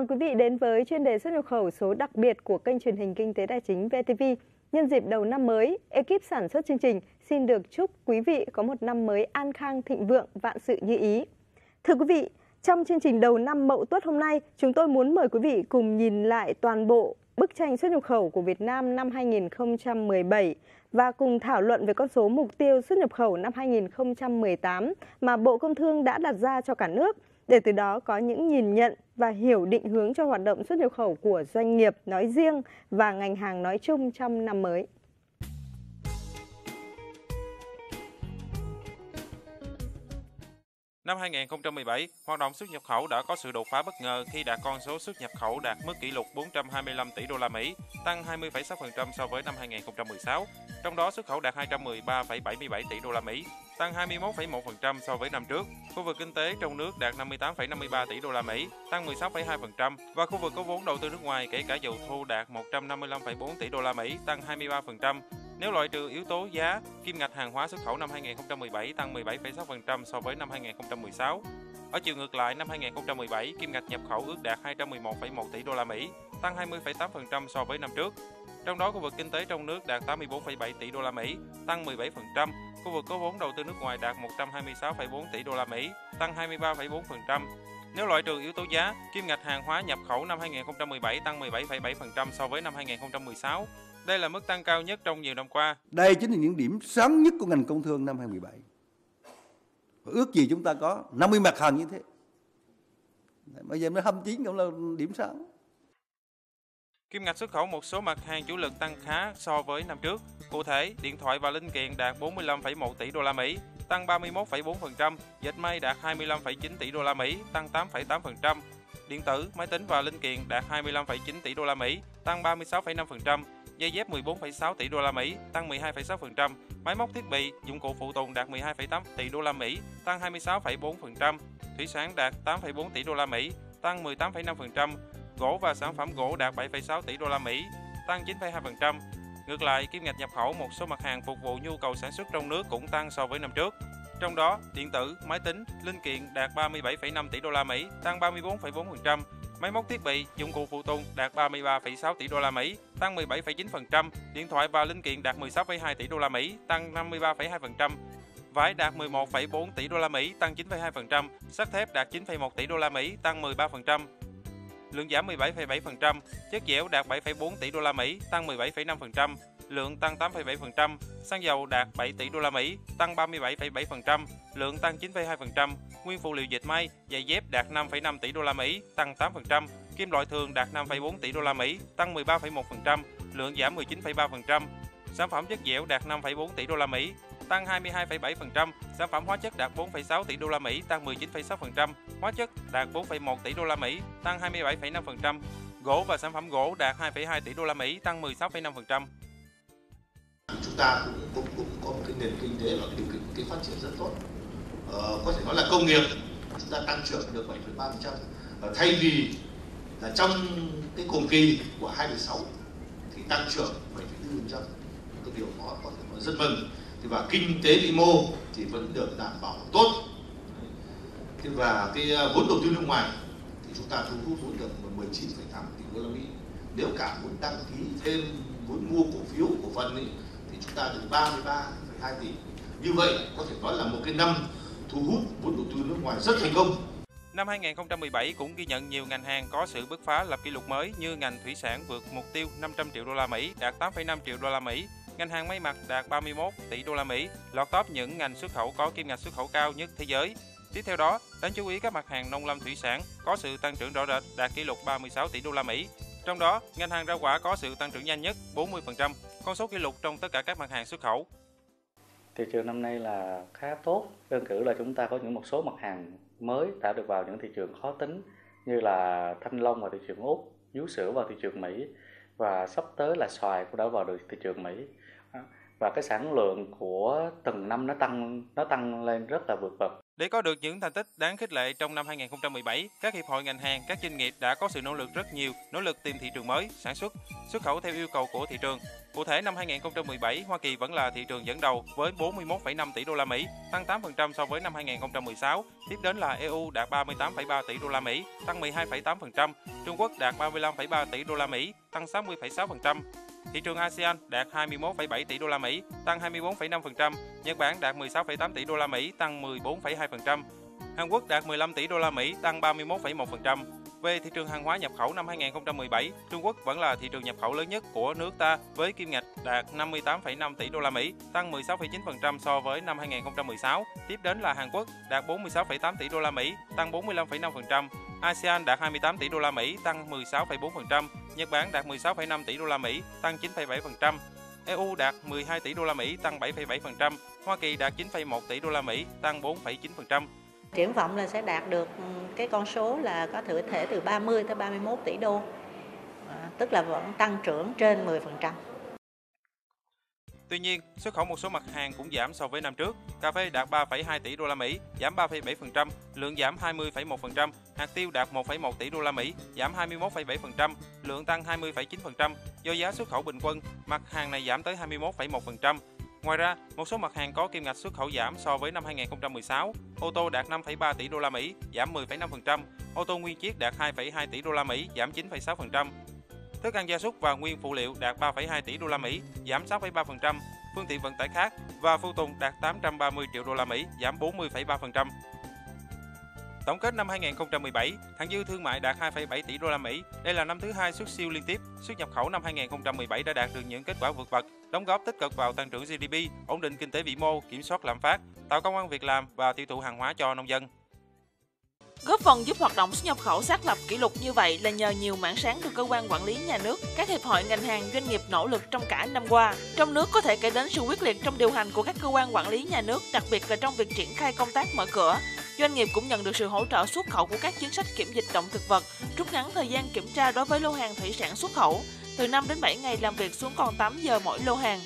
mừng quý vị đến với chuyên đề xuất nhập khẩu số đặc biệt của kênh truyền hình Kinh tế Tài chính VTV. Nhân dịp đầu năm mới, ekip sản xuất chương trình xin được chúc quý vị có một năm mới an khang thịnh vượng, vạn sự như ý. Thưa quý vị, trong chương trình đầu năm Mậu Tuất hôm nay, chúng tôi muốn mời quý vị cùng nhìn lại toàn bộ bức tranh xuất nhập khẩu của Việt Nam năm 2017 và cùng thảo luận về con số mục tiêu xuất nhập khẩu năm 2018 mà Bộ Công Thương đã đặt ra cho cả nước, để từ đó có những nhìn nhận và hiểu định hướng cho hoạt động xuất nhập khẩu của doanh nghiệp nói riêng và ngành hàng nói chung trong năm mới. Năm 2017, hoạt động xuất nhập khẩu đã có sự đột phá bất ngờ khi đạt con số xuất nhập khẩu đạt mức kỷ lục 425 tỷ đô la Mỹ, tăng 20,6% so với năm 2016. Trong đó xuất khẩu đạt 213,77 tỷ đô la Mỹ, tăng 21,1% so với năm trước. Khu vực kinh tế trong nước đạt 58,53 tỷ đô la Mỹ, tăng 16,2% và khu vực có vốn đầu tư nước ngoài kể cả dầu thô đạt 155,4 tỷ đô la Mỹ, tăng 23%. Nếu loại trừ yếu tố giá, kim ngạch hàng hóa xuất khẩu năm 2017 tăng 17,6% so với năm 2016. Ở chiều ngược lại, năm 2017, kim ngạch nhập khẩu ước đạt 211,1 tỷ đô la Mỹ, tăng 20,8% so với năm trước. Trong đó, khu vực kinh tế trong nước đạt 84,7 tỷ đô la Mỹ, tăng 17%, khu vực có vốn đầu tư nước ngoài đạt 126,4 tỷ đô la Mỹ, tăng 23,4%. Nếu loại trừ yếu tố giá, kim ngạch hàng hóa nhập khẩu năm 2017 tăng 17,7% so với năm 2016. Đây là mức tăng cao nhất trong nhiều năm qua. Đây chính là những điểm sáng nhất của ngành công thương năm 2017. Và ước gì chúng ta có 50 mặt hàng như thế. Bây giờ mới 29 cũng là điểm sáng. Kim ngạch xuất khẩu một số mặt hàng chủ lực tăng khá so với năm trước. Cụ thể, điện thoại và linh kiện đạt 45,1 tỷ đô la Mỹ, tăng 31,4%, dệt may đạt 25,9 tỷ đô la Mỹ, tăng 8,8%. Điện tử, máy tính và linh kiện đạt 25,9 tỷ đô la Mỹ, tăng 36,5%. Dây dép 14,6 tỷ đô la Mỹ, tăng 12,6%, máy móc thiết bị, dụng cụ phụ tùng đạt 12,8 tỷ đô la Mỹ, tăng 26,4%, thủy sản đạt 8,4 tỷ đô la Mỹ, tăng 18,5%, gỗ và sản phẩm gỗ đạt 7,6 tỷ đô la Mỹ, tăng 9,2%. Ngược lại, kim ngạch nhập khẩu một số mặt hàng phục vụ nhu cầu sản xuất trong nước cũng tăng so với năm trước. Trong đó, điện tử, máy tính, linh kiện đạt 37,5 tỷ đô la Mỹ, tăng 34,4%. Máy móc thiết bị, dụng cụ phụ tùng đạt 33,6 tỷ đô la Mỹ, tăng 17,9%, điện thoại và linh kiện đạt 16,2 tỷ đô la Mỹ, tăng 53,2%, vải đạt 11,4 tỷ đô la Mỹ, tăng 9,2%, sắt thép đạt 9,1 tỷ đô la Mỹ, tăng 13%. Lượng giảm 17,7%, chất dẻo đạt 7,4 tỷ đô la Mỹ, tăng 17,5%, lượng tăng 8,7%, xăng dầu đạt 7 tỷ đô la Mỹ, tăng 37,7%, lượng tăng 9,2%, nguyên phụ liệu dệt may, giày dép đạt 5,5 tỷ đô la Mỹ, tăng 8%, kim loại thường đạt 5,4 tỷ đô la Mỹ, tăng 13,1%, lượng giảm 19,3%, sản phẩm chất dẻo đạt 5,4 tỷ đô la Mỹ, tăng 22,7%, sản phẩm hóa chất đạt 4,6 tỷ đô la Mỹ, tăng 19,6%, hóa chất đạt 4,1 tỷ đô la Mỹ, tăng 27,5%, gỗ và sản phẩm gỗ đạt 2,2 tỷ đô la Mỹ, tăng 16,5%. Chúng ta cũng có một cái nền kinh tế và cái phát triển rất tốt. Có thể nói là công nghiệp chúng ta tăng trưởng được 7,3%, thay vì là trong cái cùng kỳ của 2016 thì tăng trưởng 7,4%. Cái điều đó có thể nói rất mừng. Và kinh tế vĩ mô thì vẫn được đảm bảo tốt. Và cái vốn đầu tư nước ngoài thì chúng ta thu hút vốn được 19,8 tỷ đô la Mỹ. Nếu cả muốn đăng ký thêm vốn mua cổ phiếu cổ phần thì chúng ta được 33,2 tỷ. Như vậy có thể nói là một cái năm thu hút vốn đầu tư nước ngoài rất thành công. Năm 2017 cũng ghi nhận nhiều ngành hàng có sự bứt phá lập kỷ lục mới như ngành thủy sản vượt mục tiêu 500 triệu đô la Mỹ đạt 8,5 triệu đô la Mỹ. Ngành hàng may mặc đạt 31 tỷ đô la Mỹ, lọt top những ngành xuất khẩu có kim ngạch xuất khẩu cao nhất thế giới. Tiếp theo đó, đáng chú ý các mặt hàng nông lâm thủy sản có sự tăng trưởng rõ rệt đạt kỷ lục 36 tỷ đô la Mỹ. Trong đó, ngành hàng rau quả có sự tăng trưởng nhanh nhất 40%, con số kỷ lục trong tất cả các mặt hàng xuất khẩu. Thị trường năm nay là khá tốt, đơn cử là chúng ta có những một số mặt hàng mới đã được vào những thị trường khó tính như là thanh long vào thị trường Úc, vú sữa vào thị trường Mỹ và sắp tới là xoài cũng đã vào được thị trường Mỹ. Và cái sản lượng của từng năm nó tăng lên rất là vượt bậc. Để có được những thành tích đáng khích lệ trong năm 2017, các hiệp hội ngành hàng, các doanh nghiệp đã có sự nỗ lực rất nhiều, nỗ lực tìm thị trường mới, sản xuất, xuất khẩu theo yêu cầu của thị trường. Cụ thể, năm 2017, Hoa Kỳ vẫn là thị trường dẫn đầu với 41,5 tỷ đô la Mỹ, tăng 8% so với năm 2016. Tiếp đến là EU đạt 38,3 tỷ đô la Mỹ, tăng 12,8%. Trung Quốc đạt 35,3 tỷ đô la Mỹ, tăng 60,6%. Thị trường ASEAN đạt 21,7 tỷ đô la Mỹ, tăng 24,5%, Nhật Bản đạt 16,8 tỷ đô la Mỹ, tăng 14,2%, Hàn Quốc đạt 15 tỷ đô la Mỹ, tăng 31,1%. Về thị trường hàng hóa nhập khẩu năm 2017, Trung Quốc vẫn là thị trường nhập khẩu lớn nhất của nước ta với kim ngạch đạt 58,5 tỷ đô la Mỹ, tăng 16,9% so với năm 2016. Tiếp đến là Hàn Quốc đạt 46,8 tỷ đô la Mỹ, tăng 45,5%. ASEAN đạt 28 tỷ đô la Mỹ, tăng 16,4%. Nhật Bản đạt 16,5 tỷ đô la Mỹ, tăng 9,7%. EU đạt 12 tỷ đô la Mỹ, tăng 7,7%. Hoa Kỳ đạt 9,1 tỷ đô la Mỹ, tăng 4,9%. Triển vọng là sẽ đạt được cái con số là có thể từ 30 tới 31 tỷ đô, tức là vẫn tăng trưởng trên 10%. Tuy nhiên, xuất khẩu một số mặt hàng cũng giảm so với năm trước. Cà phê đạt 3,2 tỷ đô la Mỹ, giảm 3,7%, lượng giảm 20,1%, hạt tiêu đạt 1,1 tỷ đô la Mỹ, giảm 21,7%, lượng tăng 20,9%. Do giá xuất khẩu bình quân, mặt hàng này giảm tới 21,1%. Ngoài ra, một số mặt hàng có kim ngạch xuất khẩu giảm so với năm 2016. Ô tô đạt 5,3 tỷ đô la Mỹ, giảm 10,5%, ô tô nguyên chiếc đạt 2,2 tỷ đô la Mỹ, giảm 9,6%. Thức ăn gia súc và nguyên phụ liệu đạt 3,2 tỷ đô la Mỹ, giảm 6,3%, phương tiện vận tải khác và phụ tùng đạt 830 triệu đô la Mỹ, giảm 40,3%. Tổng kết năm 2017, thặng dư thương mại đạt 2,7 tỷ đô la Mỹ. Đây là năm thứ hai xuất siêu liên tiếp. Xuất nhập khẩu năm 2017 đã đạt được những kết quả vượt bậc, đóng góp tích cực vào tăng trưởng GDP, ổn định kinh tế vĩ mô, kiểm soát lạm phát, tạo công ăn việc làm và tiêu thụ hàng hóa cho nông dân. Góp phần giúp hoạt động xuất nhập khẩu xác lập kỷ lục như vậy là nhờ nhiều mảng sáng được cơ quan quản lý nhà nước, các hiệp hội ngành hàng doanh nghiệp nỗ lực trong cả năm qua. Trong nước có thể kể đến sự quyết liệt trong điều hành của các cơ quan quản lý nhà nước, đặc biệt là trong việc triển khai công tác mở cửa. Doanh nghiệp cũng nhận được sự hỗ trợ xuất khẩu của các chính sách kiểm dịch động thực vật, rút ngắn thời gian kiểm tra đối với lô hàng thủy sản xuất khẩu, từ 5 đến 7 ngày làm việc xuống còn 8 giờ mỗi lô hàng.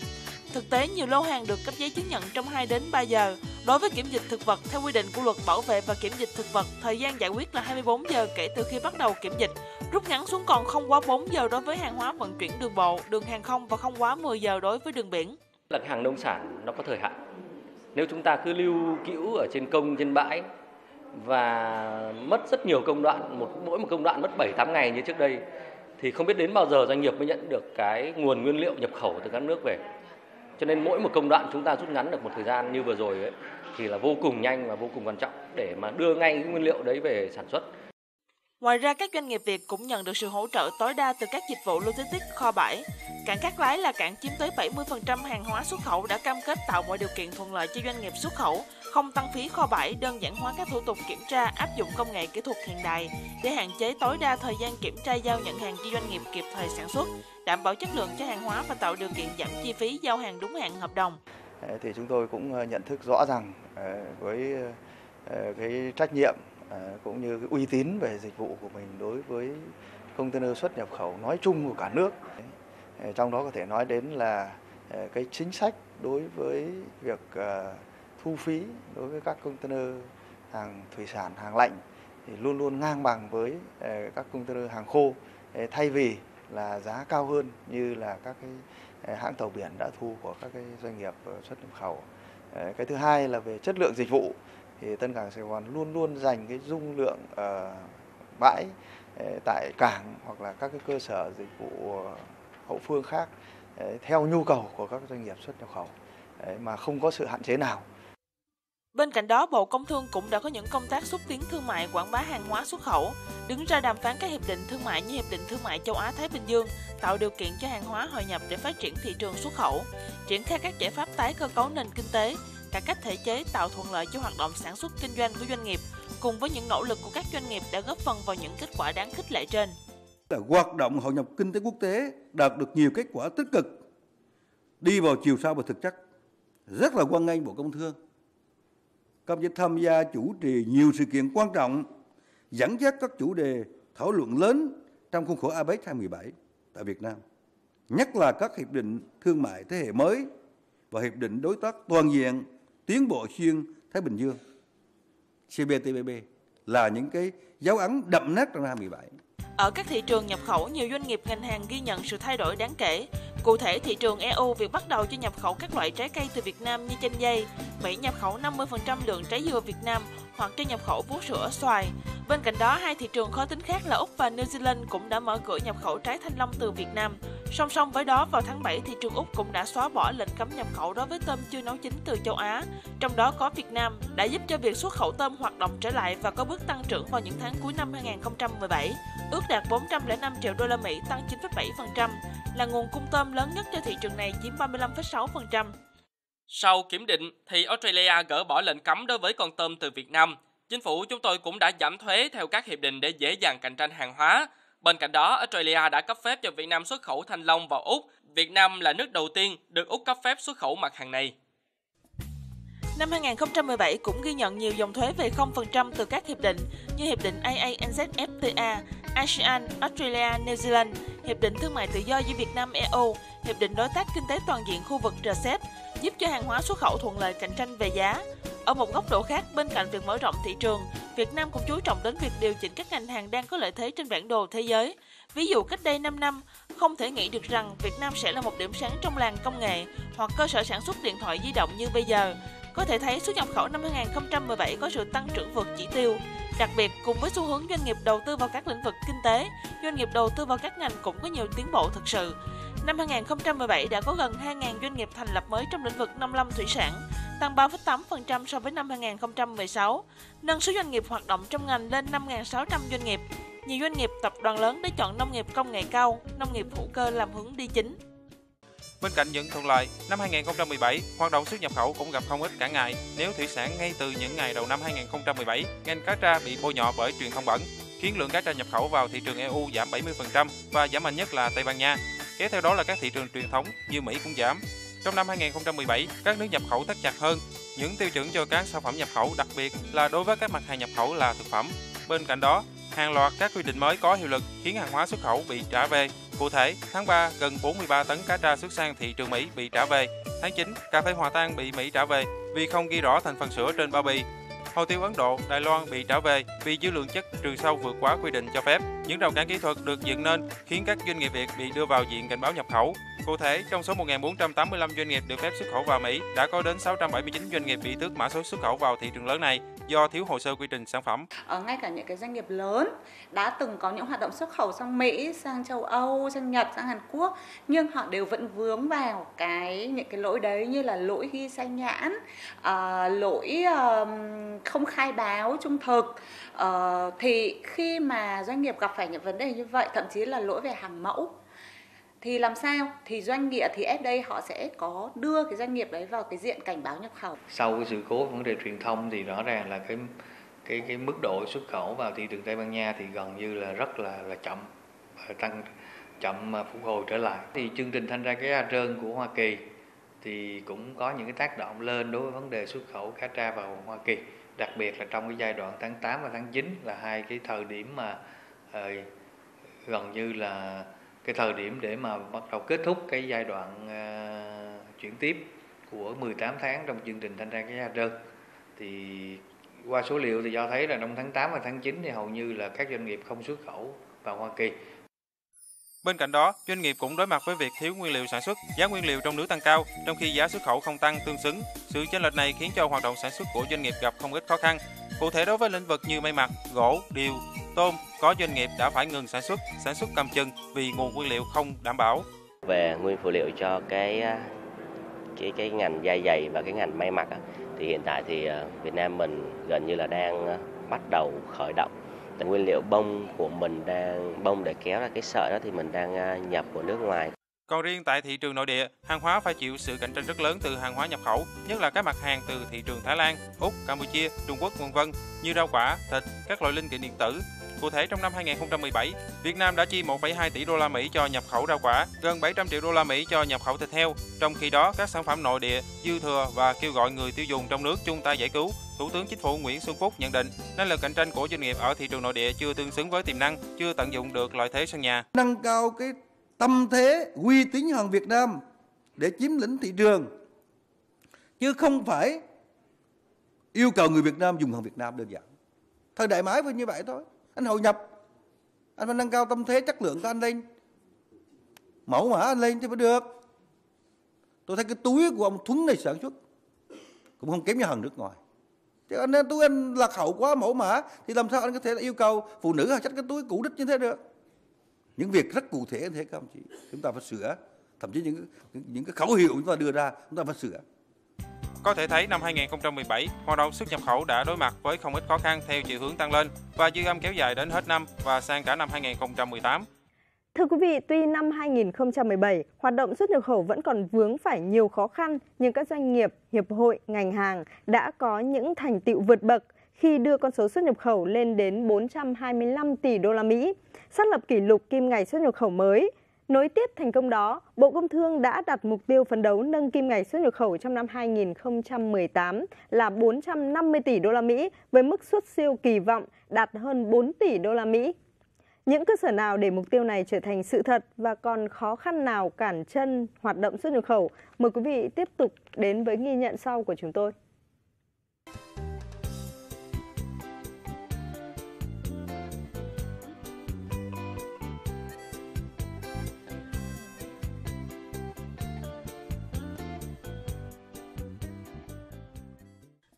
Thực tế, nhiều lô hàng được cấp giấy chứng nhận trong 2 đến 3 giờ. Đối với kiểm dịch thực vật, theo quy định của Luật Bảo vệ và Kiểm dịch thực vật, thời gian giải quyết là 24 giờ kể từ khi bắt đầu kiểm dịch, rút ngắn xuống còn không quá 4 giờ đối với hàng hóa vận chuyển đường bộ, đường hàng không và không quá 10 giờ đối với đường biển. Lật hàng nông sản nó có thời hạn. Nếu chúng ta cứ lưu cữu ở trên công, trên bãi và mất rất nhiều công đoạn, mỗi một công đoạn mất 7-8 ngày như trước đây, thì không biết đến bao giờ doanh nghiệp mới nhận được cái nguồn nguyên liệu nhập khẩu từ các nước về. Cho nên mỗi một công đoạn chúng ta rút ngắn được một thời gian như vừa rồi ấy, thì là vô cùng nhanh và vô cùng quan trọng để mà đưa ngay cái nguyên liệu đấy về sản xuất. Ngoài ra, các doanh nghiệp Việt cũng nhận được sự hỗ trợ tối đa từ các dịch vụ logistics, kho bãi. Cảng Cát Lái là cảng chiếm tới 70% hàng hóa xuất khẩu đã cam kết tạo mọi điều kiện thuận lợi cho doanh nghiệp xuất khẩu, không tăng phí kho bãi, đơn giản hóa các thủ tục kiểm tra, áp dụng công nghệ kỹ thuật hiện đại để hạn chế tối đa thời gian kiểm tra giao nhận hàng cho doanh nghiệp kịp thời sản xuất, đảm bảo chất lượng cho hàng hóa và tạo điều kiện giảm chi phí giao hàng đúng hạn hợp đồng. Thì chúng tôi cũng nhận thức rõ rằng với cái trách nhiệm cũng như cái uy tín về dịch vụ của mình đối với container xuất nhập khẩu nói chung của cả nước. Trong đó có thể nói đến là cái chính sách đối với việc thu phí đối với các container hàng thủy sản, hàng lạnh thì luôn luôn ngang bằng với các container hàng khô, thay vì là giá cao hơn như là các cái hãng tàu biển đã thu của các cái doanh nghiệp xuất nhập khẩu. Cái thứ hai là về chất lượng dịch vụ thì Tân Cảng Sài Gòn luôn luôn dành cái dung lượng bãi tại cảng hoặc là các cái cơ sở dịch vụ hậu phương khác theo nhu cầu của các doanh nghiệp xuất nhập khẩu mà không có sự hạn chế nào. Bên cạnh đó, Bộ Công Thương cũng đã có những công tác xúc tiến thương mại, quảng bá hàng hóa xuất khẩu, đứng ra đàm phán các hiệp định thương mại như Hiệp định Thương mại Châu Á-Thái Bình Dương, tạo điều kiện cho hàng hóa hội nhập để phát triển thị trường xuất khẩu, triển khai các giải pháp tái cơ cấu nền kinh tế, cải cách thể chế tạo thuận lợi cho hoạt động sản xuất kinh doanh của doanh nghiệp, cùng với những nỗ lực của các doanh nghiệp đã góp phần vào những kết quả đáng khích lệ trên. Hoạt động hội nhập kinh tế quốc tế đạt được nhiều kết quả tích cực, đi vào chiều sâu và thực chất, rất là hoan nghênh Bộ Công Thương. Các vị tham gia chủ trì nhiều sự kiện quan trọng, dẫn dắt các chủ đề thảo luận lớn trong khuôn khổ APEC 2017 tại Việt Nam, nhất là các hiệp định thương mại thế hệ mới và hiệp định đối tác toàn diện tiến bộ xuyên Thái Bình Dương. CPTPP là những cái dấu ấn đậm nét trong năm 2017. Ở các thị trường nhập khẩu, nhiều doanh nghiệp ngành hàng ghi nhận sự thay đổi đáng kể. Cụ thể, thị trường EU việc bắt đầu cho nhập khẩu các loại trái cây từ Việt Nam như chanh dây, Mỹ nhập khẩu 50% lượng trái dừa Việt Nam hoặc cho nhập khẩu vú sữa, xoài. Bên cạnh đó, hai thị trường khó tính khác là Úc và New Zealand cũng đã mở cửa nhập khẩu trái thanh long từ Việt Nam. Song song với đó, vào tháng 7, thị trường Úc cũng đã xóa bỏ lệnh cấm nhập khẩu đối với tôm chưa nấu chín từ châu Á, trong đó có Việt Nam, đã giúp cho việc xuất khẩu tôm hoạt động trở lại và có bước tăng trưởng vào những tháng cuối năm 2017, ước đạt 405 triệu đô la Mỹ, tăng 9,7%, là nguồn cung tôm lớn nhất cho thị trường này, chiếm 35,6%. Sau kiểm định thì Australia gỡ bỏ lệnh cấm đối với con tôm từ Việt Nam. Chính phủ chúng tôi cũng đã giảm thuế theo các hiệp định để dễ dàng cạnh tranh hàng hóa. Bên cạnh đó, Australia đã cấp phép cho Việt Nam xuất khẩu thanh long vào Úc. Việt Nam là nước đầu tiên được Úc cấp phép xuất khẩu mặt hàng này. Năm 2017 cũng ghi nhận nhiều dòng thuế về 0% từ các hiệp định như Hiệp định AANZFTA, ASEAN, Australia, New Zealand, Hiệp định Thương mại Tự do giữa Việt Nam EU, Hiệp định Đối tác Kinh tế Toàn diện khu vực RCEP, giúp cho hàng hóa xuất khẩu thuận lợi cạnh tranh về giá. Ở một góc độ khác, bên cạnh việc mở rộng thị trường, Việt Nam cũng chú trọng đến việc điều chỉnh các ngành hàng đang có lợi thế trên bản đồ thế giới. Ví dụ cách đây 5 năm, không thể nghĩ được rằng Việt Nam sẽ là một điểm sáng trong làng công nghệ hoặc cơ sở sản xuất điện thoại di động như bây giờ. Có thể thấy xuất nhập khẩu năm 2017 có sự tăng trưởng vượt chỉ tiêu. Đặc biệt, cùng với xu hướng doanh nghiệp đầu tư vào các lĩnh vực kinh tế, doanh nghiệp đầu tư vào các ngành cũng có nhiều tiến bộ thực sự. Năm 2017 đã có gần 2.000 doanh nghiệp thành lập mới trong lĩnh vực nông lâm thủy sản, tăng 3,8% so với năm 2016, nâng số doanh nghiệp hoạt động trong ngành lên 5.600 doanh nghiệp. Nhiều doanh nghiệp tập đoàn lớn đã chọn nông nghiệp công nghệ cao, nông nghiệp hữu cơ làm hướng đi chính. Bên cạnh những thuận lợi, năm 2017, hoạt động xuất nhập khẩu cũng gặp không ít trở ngại. Nếu thủy sản ngay từ những ngày đầu năm 2017, ngành cá tra bị bôi nhọ bởi truyền thông bẩn, khiến lượng cá tra nhập khẩu vào thị trường EU giảm 70% và giảm mạnh nhất là Tây Ban Nha. Kéo theo đó là các thị trường truyền thống như Mỹ cũng giảm. Trong năm 2017, các nước nhập khẩu thắt chặt hơn những tiêu chuẩn cho các sản phẩm nhập khẩu, đặc biệt là đối với các mặt hàng nhập khẩu là thực phẩm. Bên cạnh đó, hàng loạt các quy định mới có hiệu lực khiến hàng hóa xuất khẩu bị trả về. Cụ thể, tháng 3, gần 43 tấn cá tra xuất sang thị trường Mỹ bị trả về. Tháng 9, cà phê hòa tan bị Mỹ trả về vì không ghi rõ thành phần sữa trên bao bì. Hồ tiêu Ấn Độ, Đài Loan bị trả về vì dư lượng chất trừ sâu vượt quá quy định cho phép. Những rào cản kỹ thuật được dựng nên khiến các doanh nghiệp Việt bị đưa vào diện cảnh báo nhập khẩu. Cụ thể, trong số 1.485 doanh nghiệp được phép xuất khẩu vào Mỹ, đã có đến 679 doanh nghiệp bị tước mã số xuất khẩu vào thị trường lớn này do thiếu hồ sơ quy trình sản phẩm. Ngay cả những cái doanh nghiệp lớn đã từng có những hoạt động xuất khẩu sang Mỹ, sang châu Âu, sang Nhật, sang Hàn Quốc, nhưng họ đều vẫn vướng vào những cái lỗi đấy, như là lỗi ghi sai nhãn, lỗi không khai báo trung thực. Thì khi mà doanh nghiệp gặp phải những vấn đề như vậy, thậm chí là lỗi về hàng mẫu, thì làm sao thì doanh nghiệp thì FDA họ sẽ có đưa cái doanh nghiệp đấy vào cái diện cảnh báo nhập khẩu. Sau cái sự cố vấn đề truyền thông thì rõ ràng là cái mức độ xuất khẩu vào thị trường Tây Ban Nha thì gần như là rất là chậm, tăng chậm phục hồi trở lại. Thì chương trình thanh tra cá trơn của Hoa Kỳ thì cũng có những cái tác động lên đối với vấn đề xuất khẩu cá tra vào Hoa Kỳ, đặc biệt là trong cái giai đoạn tháng 8 và tháng 9 là hai cái thời điểm mà gần như là cái thời điểm để mà bắt đầu kết thúc cái giai đoạn chuyển tiếp của 18 tháng trong chương trình thanh tra cá tra. Thì qua số liệu thì cho thấy là trong tháng 8 và tháng 9 thì hầu như là các doanh nghiệp không xuất khẩu vào Hoa Kỳ. Bên cạnh đó, doanh nghiệp cũng đối mặt với việc thiếu nguyên liệu sản xuất, giá nguyên liệu trong nước tăng cao, trong khi giá xuất khẩu không tăng tương xứng. Sự chênh lệch này khiến cho hoạt động sản xuất của doanh nghiệp gặp không ít khó khăn. Cụ thể đối với lĩnh vực như may mặc, gỗ, điều, tôm, có doanh nghiệp đã phải ngừng sản xuất cầm chừng vì nguồn nguyên liệu không đảm bảo. Về nguyên phụ liệu cho cái ngành da giày và cái ngành may mặc thì hiện tại thì Việt Nam mình gần như là đang bắt đầu khởi động. Nguyên liệu bông của mình bông để kéo ra cái sợi đó thì mình đang nhập của nước ngoài. Còn riêng tại thị trường nội địa, hàng hóa phải chịu sự cạnh tranh rất lớn từ hàng hóa nhập khẩu, nhất là các mặt hàng từ thị trường Thái Lan, Úc, Campuchia, Trung Quốc, v.v. như rau quả, thịt, các loại linh kiện điện tử. Cụ thể trong năm 2017, Việt Nam đã chi 1,2 tỷ đô la Mỹ cho nhập khẩu rau quả, gần 700 triệu đô la Mỹ cho nhập khẩu thịt heo. Trong khi đó, các sản phẩm nội địa dư thừa và kêu gọi người tiêu dùng trong nước chung tay giải cứu. Thủ tướng Chính phủ Nguyễn Xuân Phúc nhận định năng lực cạnh tranh của doanh nghiệp ở thị trường nội địa chưa tương xứng với tiềm năng, chưa tận dụng được lợi thế sân nhà. Nâng cao cái tâm thế uy tín hàng Việt Nam để chiếm lĩnh thị trường, chứ không phải yêu cầu người Việt Nam dùng hàng Việt Nam đơn giản. Thời đại máy phải như vậy thôi. Anh hội nhập, anh phải nâng cao tâm thế chất lượng của anh lên, mẫu mã anh lên thì mới được. Tôi thấy cái túi của ông Thuấn này sản xuất cũng không kém như hàng nước ngoài. Thế anh nên túi anh lạc hậu quá mẫu mã thì làm sao anh có thể yêu cầu phụ nữ xách cái túi cũ đích như thế được? Những việc rất cụ thể như thế các ông chị, chúng ta phải sửa. Thậm chí những cái khẩu hiệu chúng ta đưa ra chúng ta phải sửa. Có thể thấy năm 2017, hoạt động xuất nhập khẩu đã đối mặt với không ít khó khăn theo chiều hướng tăng lên và dư âm kéo dài đến hết năm và sang cả năm 2018. Thưa quý vị, tuy năm 2017, hoạt động xuất nhập khẩu vẫn còn vướng phải nhiều khó khăn, nhưng các doanh nghiệp, hiệp hội, ngành hàng đã có những thành tựu vượt bậc khi đưa con số xuất nhập khẩu lên đến 425 tỷ đô la Mỹ, xác lập kỷ lục kim ngạch xuất nhập khẩu mới. Nối tiếp thành công đó, Bộ Công Thương đã đặt mục tiêu phấn đấu nâng kim ngạch xuất nhập khẩu trong năm 2018 là 450 tỷ đô la Mỹ với mức xuất siêu kỳ vọng đạt hơn 4 tỷ đô la Mỹ. Những cơ sở nào để mục tiêu này trở thành sự thật và còn khó khăn nào cản chân hoạt động xuất nhập khẩu? Mời quý vị tiếp tục đến với ghi nhận sau của chúng tôi.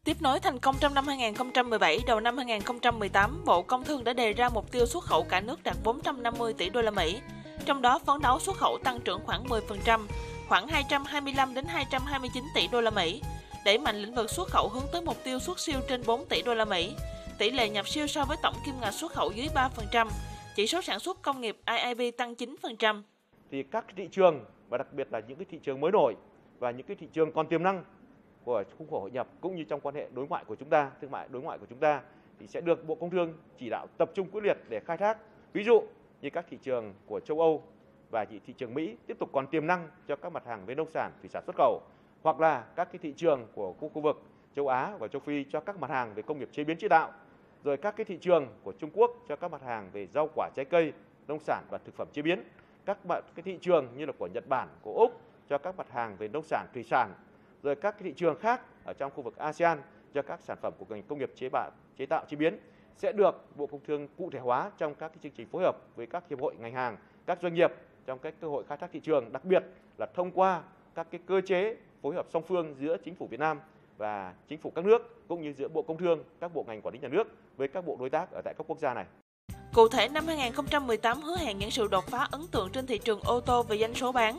Tiếp nối thành công trong năm 2017, đầu năm 2018, Bộ Công Thương đã đề ra mục tiêu xuất khẩu cả nước đạt 450 tỷ đô la Mỹ, trong đó phấn đấu xuất khẩu tăng trưởng khoảng 10%, khoảng 225 đến 229 tỷ đô la Mỹ, đẩy mạnh lĩnh vực xuất khẩu hướng tới mục tiêu xuất siêu trên 4 tỷ đô la Mỹ, tỷ lệ nhập siêu so với tổng kim ngạch xuất khẩu dưới 3%, chỉ số sản xuất công nghiệp IIP tăng 9%. Thì các thị trường và đặc biệt là những cái thị trường mới nổi và những cái thị trường còn tiềm năng của khung khổ hội nhập cũng như trong quan hệ đối ngoại của chúng ta, thương mại đối ngoại của chúng ta thì sẽ được Bộ Công Thương chỉ đạo tập trung quyết liệt để khai thác. Ví dụ như các thị trường của châu Âu và thị trường Mỹ tiếp tục còn tiềm năng cho các mặt hàng về nông sản, thủy sản xuất khẩu, hoặc là các cái thị trường của khu vực châu Á và châu Phi cho các mặt hàng về công nghiệp chế biến chế tạo, rồi các cái thị trường của Trung Quốc cho các mặt hàng về rau quả, trái cây, nông sản và thực phẩm chế biến, các thị trường như là của Nhật Bản, của Úc cho các mặt hàng về nông sản, thủy sản, rồi các thị trường khác ở trong khu vực ASEAN cho các sản phẩm của ngành công nghiệp chế tạo chế biến sẽ được Bộ Công Thương cụ thể hóa trong các cái chương trình phối hợp với các hiệp hội ngành hàng, các doanh nghiệp trong các cơ hội khai thác thị trường, đặc biệt là thông qua các cái cơ chế phối hợp song phương giữa chính phủ Việt Nam và chính phủ các nước cũng như giữa Bộ Công Thương, các bộ ngành quản lý nhà nước với các bộ đối tác ở tại các quốc gia này. Cụ thể năm 2018 hứa hẹn những sự đột phá ấn tượng trên thị trường ô tô về doanh số bán.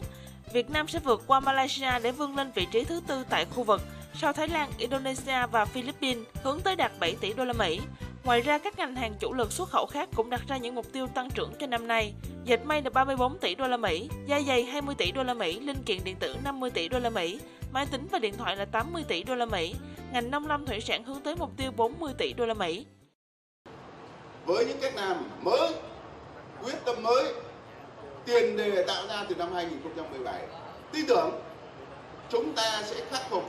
Việt Nam sẽ vượt qua Malaysia để vươn lên vị trí thứ tư tại khu vực, sau Thái Lan, Indonesia và Philippines, hướng tới đạt 7 tỷ đô la Mỹ. Ngoài ra, các ngành hàng chủ lực xuất khẩu khác cũng đặt ra những mục tiêu tăng trưởng cho năm nay. Dệt may là 34 tỷ đô la Mỹ, da giày 20 tỷ đô la Mỹ, linh kiện điện tử 50 tỷ đô la Mỹ, máy tính và điện thoại là 80 tỷ đô la Mỹ. Ngành nông lâm thủy sản hướng tới mục tiêu 40 tỷ đô la Mỹ. Với những cách làm mới, quyết tâm mới, tiền đề tạo ra từ năm 2017, tin tưởng chúng ta sẽ khắc phục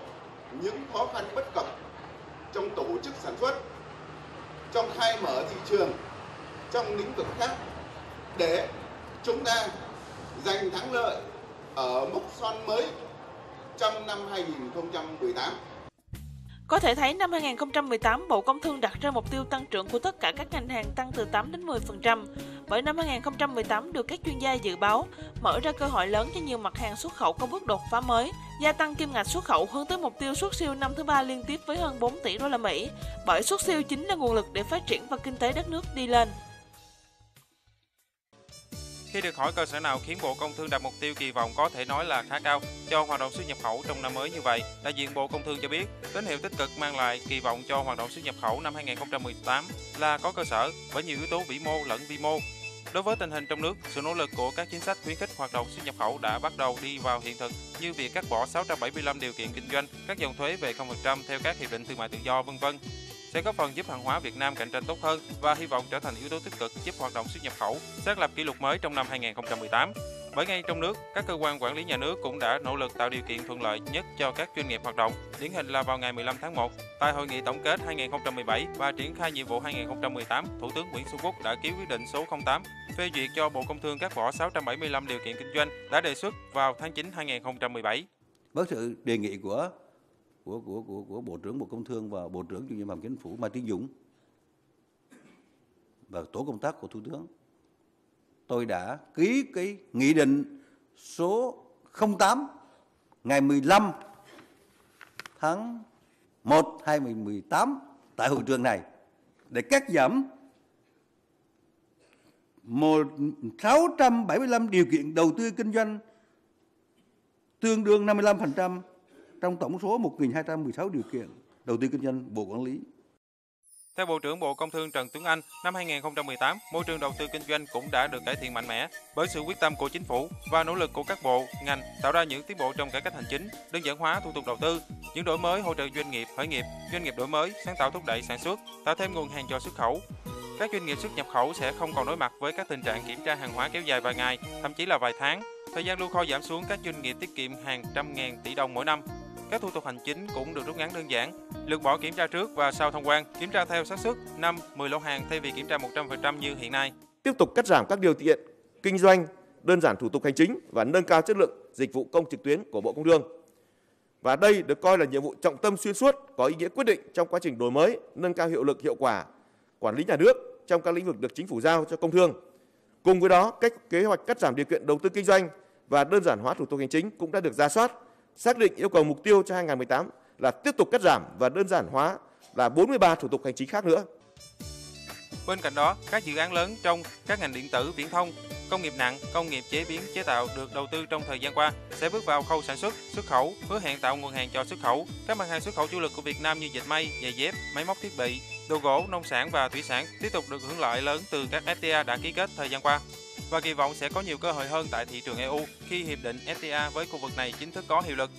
những khó khăn bất cập trong tổ chức sản xuất, trong khai mở thị trường, trong lĩnh vực khác để chúng ta giành thắng lợi ở mốc son mới trong năm 2018. Có thể thấy năm 2018, Bộ Công Thương đặt ra mục tiêu tăng trưởng của tất cả các ngành hàng tăng từ 8 đến 10%. Bởi năm 2018 được các chuyên gia dự báo mở ra cơ hội lớn cho nhiều mặt hàng xuất khẩu có bước đột phá mới, gia tăng kim ngạch xuất khẩu hướng tới mục tiêu xuất siêu năm thứ ba liên tiếp với hơn 4 tỷ đô la Mỹ. Bởi xuất siêu chính là nguồn lực để phát triển và kinh tế đất nước đi lên. Khi được hỏi cơ sở nào khiến Bộ Công Thương đạt mục tiêu kỳ vọng có thể nói là khá cao cho hoạt động xuất nhập khẩu trong năm mới như vậy, đại diện Bộ Công Thương cho biết tín hiệu tích cực mang lại kỳ vọng cho hoạt động xuất nhập khẩu năm 2018 là có cơ sở với nhiều yếu tố vĩ mô lẫn vi mô. Đối với tình hình trong nước, sự nỗ lực của các chính sách khuyến khích hoạt động xuất nhập khẩu đã bắt đầu đi vào hiện thực như việc cắt bỏ 675 điều kiện kinh doanh, các dòng thuế về 0% theo các hiệp định thương mại tự do, v.v. sẽ góp phần giúp hàng hóa Việt Nam cạnh tranh tốt hơn và hy vọng trở thành yếu tố tích cực giúp hoạt động xuất nhập khẩu xác lập kỷ lục mới trong năm 2018. Bởi ngay trong nước, các cơ quan quản lý nhà nước cũng đã nỗ lực tạo điều kiện thuận lợi nhất cho các doanh nghiệp hoạt động. Điển hình là vào ngày 15 tháng 1, tại hội nghị tổng kết 2017 và triển khai nhiệm vụ 2018, Thủ tướng Nguyễn Xuân Phúc đã ký quyết định số 08 phê duyệt cho Bộ Công Thương cắt bỏ 675 điều kiện kinh doanh đã đề xuất vào tháng 9 2017. Với sự đề nghị của của Bộ trưởng Bộ Công Thương và Bộ trưởng Chủ nhiệm Văn phòng Chính phủ Mai Tiến Dũng và tổ công tác của Thủ tướng, tôi đã ký cái nghị định số 08 ngày 15 tháng 1 2018 tại hội trường này để cắt giảm 675 điều kiện đầu tư kinh doanh, tương đương 55% trong tổng số 1.216 điều kiện đầu tư kinh doanh Bộ quản lý. Theo Bộ trưởng Bộ Công Thương Trần Tuấn Anh, năm 2018, môi trường đầu tư kinh doanh cũng đã được cải thiện mạnh mẽ bởi sự quyết tâm của chính phủ và nỗ lực của các bộ, ngành tạo ra những tiến bộ trong cải cách hành chính, đơn giản hóa thủ tục đầu tư, những đổi mới hỗ trợ doanh nghiệp khởi nghiệp, doanh nghiệp đổi mới, sáng tạo thúc đẩy sản xuất, tạo thêm nguồn hàng cho xuất khẩu. Các doanh nghiệp xuất nhập khẩu sẽ không còn đối mặt với các tình trạng kiểm tra hàng hóa kéo dài vài ngày, thậm chí là vài tháng. Thời gian lưu kho giảm xuống, các doanh nghiệp tiết kiệm hàng trăm ngàn tỷ đồng mỗi năm. Các thủ tục hành chính cũng được rút ngắn đơn giản, lược bỏ kiểm tra trước và sau thông quan, kiểm tra theo xác suất 5-10 lô hàng thay vì kiểm tra 100% như hiện nay. Tiếp tục cắt giảm các điều kiện kinh doanh, đơn giản thủ tục hành chính và nâng cao chất lượng dịch vụ công trực tuyến của Bộ Công Thương. Và đây được coi là nhiệm vụ trọng tâm xuyên suốt, có ý nghĩa quyết định trong quá trình đổi mới, nâng cao hiệu lực hiệu quả quản lý nhà nước trong các lĩnh vực được chính phủ giao cho Công Thương. Cùng với đó, các kế hoạch cắt giảm điều kiện đầu tư kinh doanh và đơn giản hóa thủ tục hành chính cũng đã được rà soát, xác định yêu cầu mục tiêu cho 2018 là tiếp tục cắt giảm và đơn giản hóa là 43 thủ tục hành chính khác nữa. Bên cạnh đó, các dự án lớn trong các ngành điện tử, viễn thông, công nghiệp nặng, công nghiệp chế biến, chế tạo được đầu tư trong thời gian qua sẽ bước vào khâu sản xuất, xuất khẩu, hứa hẹn tạo nguồn hàng cho xuất khẩu. Các mặt hàng xuất khẩu chủ lực của Việt Nam như dệt may, giày dép, máy móc thiết bị, đồ gỗ, nông sản và thủy sản tiếp tục được hưởng lợi lớn từ các FTA đã ký kết thời gian qua và kỳ vọng sẽ có nhiều cơ hội hơn tại thị trường EU khi hiệp định FTA với khu vực này chính thức có hiệu lực.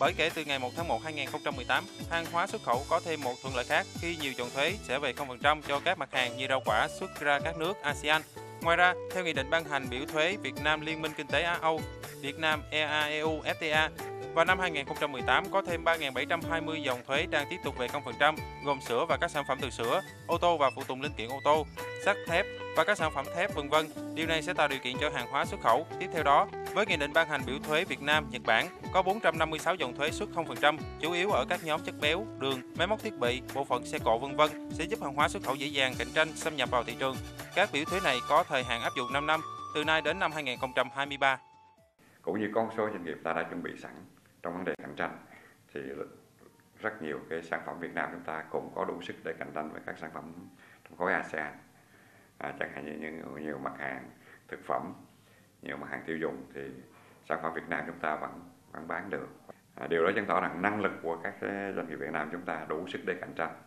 Bởi kể từ ngày 1 tháng 1 2018, hàng hóa xuất khẩu có thêm một thuận lợi khác khi nhiều chọn thuế sẽ về 0% cho các mặt hàng như rau quả xuất ra các nước ASEAN. Ngoài ra, theo nghị định ban hành biểu thuế Việt Nam Liên minh Kinh tế Á Âu, Việt Nam AANZFTA, và năm 2018 có thêm 3.720 dòng thuế đang tiếp tục về 0%, gồm sữa và các sản phẩm từ sữa, ô tô và phụ tùng linh kiện ô tô, sắt thép và các sản phẩm thép v.v. Điều này sẽ tạo điều kiện cho hàng hóa xuất khẩu. Tiếp theo đó, với nghị định ban hành biểu thuế Việt Nam, Nhật Bản có 456 dòng thuế suất 0%, chủ yếu ở các nhóm chất béo, đường, máy móc thiết bị, bộ phận xe cộ v.v. sẽ giúp hàng hóa xuất khẩu dễ dàng cạnh tranh xâm nhập vào thị trường. Các biểu thuế này có thời hạn áp dụng 5 năm, từ nay đến năm 2023. Cũng như con số doanh nghiệp ta đã chuẩn bị sẵn trong vấn đề cạnh tranh thì rất nhiều cái sản phẩm Việt Nam chúng ta cũng có đủ sức để cạnh tranh với các sản phẩm trong khối ASEAN, chẳng hạn như nhiều mặt hàng thực phẩm, nhiều mặt hàng tiêu dùng thì sản phẩm Việt Nam chúng ta vẫn bán được. Điều đó chứng tỏ rằng năng lực của các doanh nghiệp Việt Nam chúng ta đủ sức để cạnh tranh.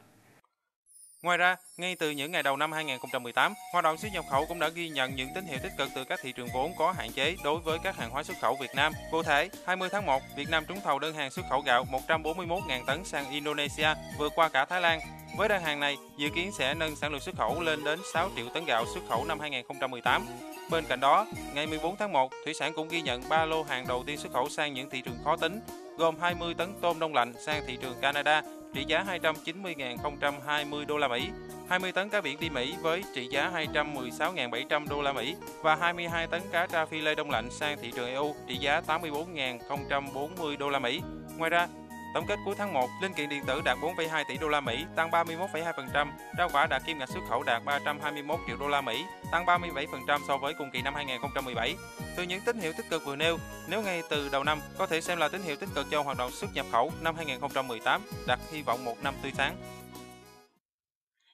Ngoài ra, ngay từ những ngày đầu năm 2018, hoạt động xuất nhập khẩu cũng đã ghi nhận những tín hiệu tích cực từ các thị trường vốn có hạn chế đối với các hàng hóa xuất khẩu Việt Nam. Cụ thể, 20 tháng 1, Việt Nam trúng thầu đơn hàng xuất khẩu gạo 141.000 tấn sang Indonesia, vượt qua cả Thái Lan. Với đơn hàng này, dự kiến sẽ nâng sản lượng xuất khẩu lên đến 6 triệu tấn gạo xuất khẩu năm 2018. Bên cạnh đó, ngày 14 tháng 1, thủy sản cũng ghi nhận 3 lô hàng đầu tiên xuất khẩu sang những thị trường khó tính, gồm 20 tấn tôm đông lạnh sang thị trường Canada, trị giá 290.020 đô la Mỹ, 20 tấn cá biển đi Mỹ với trị giá 216.700 đô la Mỹ và 22 tấn cá tra phi lê đông lạnh sang thị trường EU trị giá 84.040 đô la Mỹ. Ngoài ra, tổng kết cuối tháng 1, linh kiện điện tử đạt 4,2 tỷ đô la Mỹ, tăng 31,2%, rau quả đạt kim ngạch xuất khẩu đạt 321 triệu đô la Mỹ, tăng 37% so với cùng kỳ năm 2017. Từ những tín hiệu tích cực vừa nêu, nếu ngay từ đầu năm có thể xem là tín hiệu tích cực cho hoạt động xuất nhập khẩu năm 2018, đặt hy vọng một năm tươi sáng.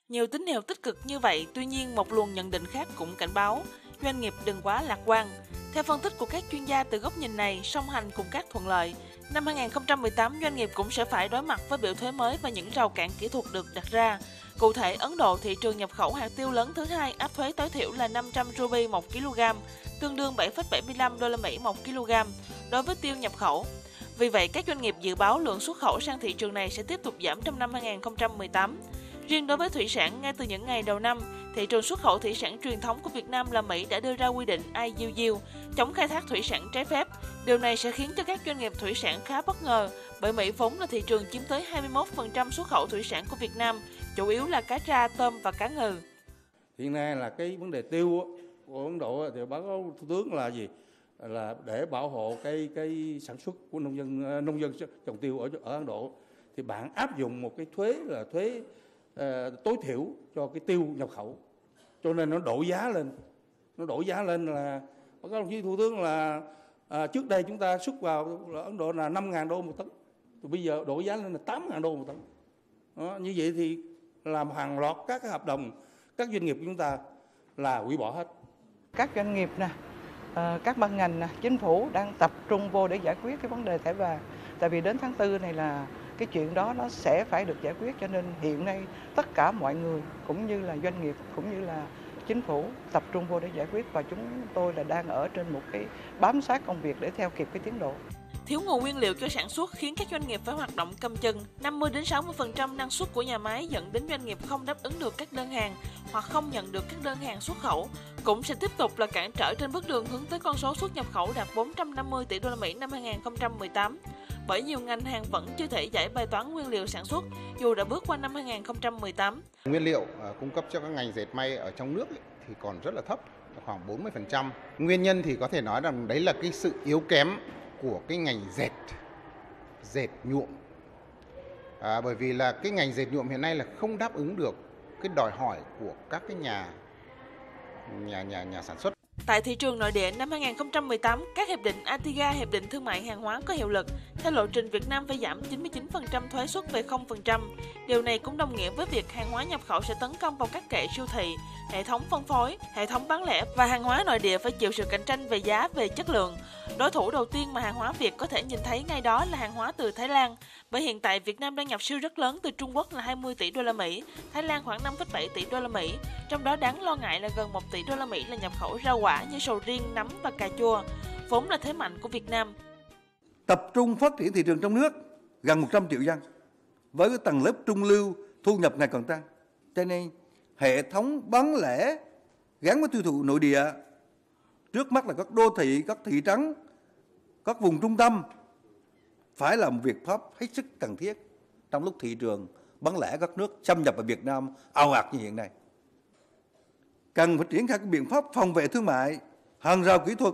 Nhiều tín hiệu tích cực như vậy, tuy nhiên một luồng nhận định khác cũng cảnh báo doanh nghiệp đừng quá lạc quan. Theo phân tích của các chuyên gia từ góc nhìn này, song hành cùng các thuận lợi, năm 2018 doanh nghiệp cũng sẽ phải đối mặt với biểu thuế mới và những rào cản kỹ thuật được đặt ra. Cụ thể, Ấn Độ, thị trường nhập khẩu hạt tiêu lớn thứ hai, áp thuế tối thiểu là 500 rupi 1 kg, tương đương 7,75 đô la Mỹ 1 kg đối với tiêu nhập khẩu. Vì vậy, các doanh nghiệp dự báo lượng xuất khẩu sang thị trường này sẽ tiếp tục giảm trong năm 2018. Riêng đối với thủy sản, ngay từ những ngày đầu năm, thị trường xuất khẩu thủy sản truyền thống của Việt Nam là Mỹ đã đưa ra quy định IUU, chống khai thác thủy sản trái phép. Điều này sẽ khiến cho các doanh nghiệp thủy sản khá bất ngờ, bởi Mỹ vốn là thị trường chiếm tới 21% xuất khẩu thủy sản của Việt Nam, chủ yếu là cá tra, tôm và cá ngừ. Hiện nay là cái vấn đề tiêu của Ấn Độ thì báo cáo Thủ tướng là gì? là để bảo hộ cái sản xuất của nông dân trồng tiêu ở Ấn Độ, thì bạn áp dụng một cái thuế là thuế tối thiểu cho cái tiêu nhập khẩu, cho nên nó đổ giá lên, là các đồng chí thủ tướng là trước đây chúng ta xuất vào là Ấn Độ là 5.000 đô một tấn, thì bây giờ đổ giá lên là 8.000 đô một tấn. Đó, như vậy thì làm hàng loạt các cái hợp đồng các doanh nghiệp của chúng ta là hủy bỏ hết. Các doanh nghiệp nè, các ban ngành nè, chính phủ đang tập trung vô để giải quyết cái vấn đề thẻ vàng. Tại vì đến tháng 4 này là cái chuyện đó nó sẽ phải được giải quyết, cho nên hiện nay tất cả mọi người cũng như là doanh nghiệp cũng như là chính phủ tập trung vô để giải quyết, và chúng tôi là đang ở trên một cái bám sát công việc để theo kịp cái tiến độ. Thiếu nguồn nguyên liệu cho sản xuất khiến các doanh nghiệp phải hoạt động cầm chừng, 50-60% năng suất của nhà máy dẫn đến doanh nghiệp không đáp ứng được các đơn hàng hoặc không nhận được các đơn hàng xuất khẩu, cũng sẽ tiếp tục là cản trở trên bước đường hướng tới con số xuất nhập khẩu đạt 450 tỷ đô la Mỹ năm 2018. Bởi nhiều ngành hàng vẫn chưa thể giải bài toán nguyên liệu sản xuất dù đã bước qua năm 2018. Nguyên liệu cung cấp cho các ngành dệt may ở trong nước thì còn rất là thấp, khoảng 40%. Nguyên nhân thì có thể nói rằng đấy là cái sự yếu kém của cái ngành dệt nhuộm, bởi vì là cái ngành dệt nhuộm hiện nay là không đáp ứng được cái đòi hỏi của các cái nhà sản xuất. Tại thị trường nội địa năm 2018, các hiệp định Atiga, hiệp định thương mại hàng hóa có hiệu lực. Theo lộ trình, Việt Nam phải giảm 99% thuế suất về 0%. Điều này cũng đồng nghĩa với việc hàng hóa nhập khẩu sẽ tấn công vào các kệ siêu thị, hệ thống phân phối, hệ thống bán lẻ, và hàng hóa nội địa phải chịu sự cạnh tranh về giá, về chất lượng. Đối thủ đầu tiên mà hàng hóa Việt có thể nhìn thấy ngay đó là hàng hóa từ Thái Lan, bởi hiện tại Việt Nam đang nhập siêu rất lớn từ Trung Quốc là 20 tỷ đô la Mỹ, Thái Lan khoảng 5,7 tỷ đô la Mỹ, trong đó đáng lo ngại là gần 1 tỷ đô la Mỹ là nhập khẩu rau quả như sầu riêng, nấm và cà chua, vốn là thế mạnh của Việt Nam. Tập trung phát triển thị trường trong nước gần 100 triệu dân với tầng lớp trung lưu thu nhập ngày càng tăng. Cho nên hệ thống bán lẻ gắn với tiêu thụ nội địa, trước mắt là các đô thị, các thị trấn, các vùng trung tâm, phải là một việc pháp hết sức cần thiết trong lúc thị trường bán lẻ các nước xâm nhập vào Việt Nam ào ạt như hiện nay. Cần phải triển khai các biện pháp phòng vệ thương mại, hàng rào kỹ thuật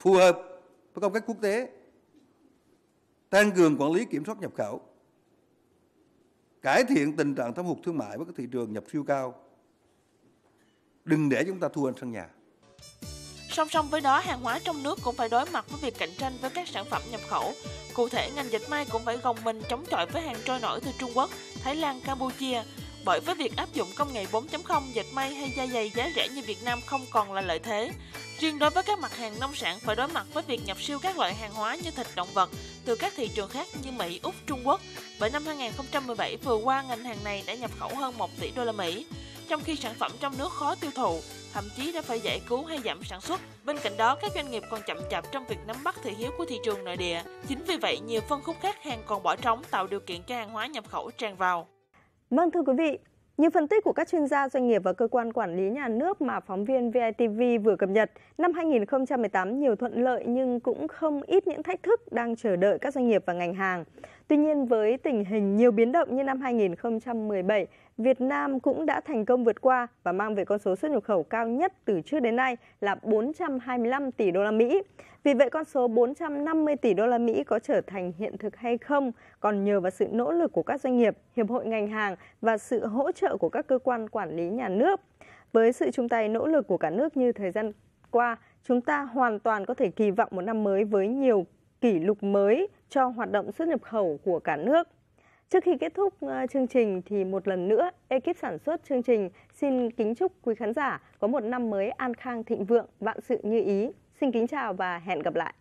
phù hợp với công cách quốc tế, tăng cường quản lý kiểm soát nhập khẩu, cải thiện tình trạng thâm hụt thương mại với các thị trường nhập siêu cao. Đừng để chúng ta thua trên sân nhà. Song song với đó, hàng hóa trong nước cũng phải đối mặt với việc cạnh tranh với các sản phẩm nhập khẩu. Cụ thể, ngành dệt may cũng phải gồng mình chống chọi với hàng trôi nổi từ Trung Quốc, Thái Lan, Campuchia. Bởi với việc áp dụng công nghệ 4.0, dệt may hay da dày giá rẻ như Việt Nam không còn là lợi thế. Riêng đối với các mặt hàng nông sản phải đối mặt với việc nhập siêu các loại hàng hóa như thịt động vật từ các thị trường khác như Mỹ, Úc, Trung Quốc. Bởi năm 2017 vừa qua, ngành hàng này đã nhập khẩu hơn 1 tỷ đô la Mỹ, trong khi sản phẩm trong nước khó tiêu thụ, thậm chí đã phải giải cứu hay giảm sản xuất. Bên cạnh đó, các doanh nghiệp còn chậm chạp trong việc nắm bắt thị hiếu của thị trường nội địa. Chính vì vậy, nhiều phân khúc khách hàng còn bỏ trống, tạo điều kiện cho hàng hóa nhập khẩu tràn vào. Vâng, thưa quý vị, những phân tích của các chuyên gia doanh nghiệp và cơ quan quản lý nhà nước mà phóng viên VITV vừa cập nhật, năm 2018 nhiều thuận lợi nhưng cũng không ít những thách thức đang chờ đợi các doanh nghiệp và ngành hàng. Tuy nhiên, với tình hình nhiều biến động như năm 2017, Việt Nam cũng đã thành công vượt qua và mang về con số xuất nhập khẩu cao nhất từ trước đến nay là 425 tỷ đô la Mỹ. Vì vậy, con số 450 tỷ đô la Mỹ có trở thành hiện thực hay không còn nhờ vào sự nỗ lực của các doanh nghiệp, hiệp hội ngành hàng và sự hỗ trợ của các cơ quan quản lý nhà nước. Với sự chung tay nỗ lực của cả nước như thời gian qua, chúng ta hoàn toàn có thể kỳ vọng một năm mới với nhiều kỷ lục mới cho hoạt động xuất nhập khẩu của cả nước. Trước khi kết thúc chương trình thì một lần nữa, ekip sản xuất chương trình xin kính chúc quý khán giả có một năm mới an khang thịnh vượng, vạn sự như ý. Xin kính chào và hẹn gặp lại.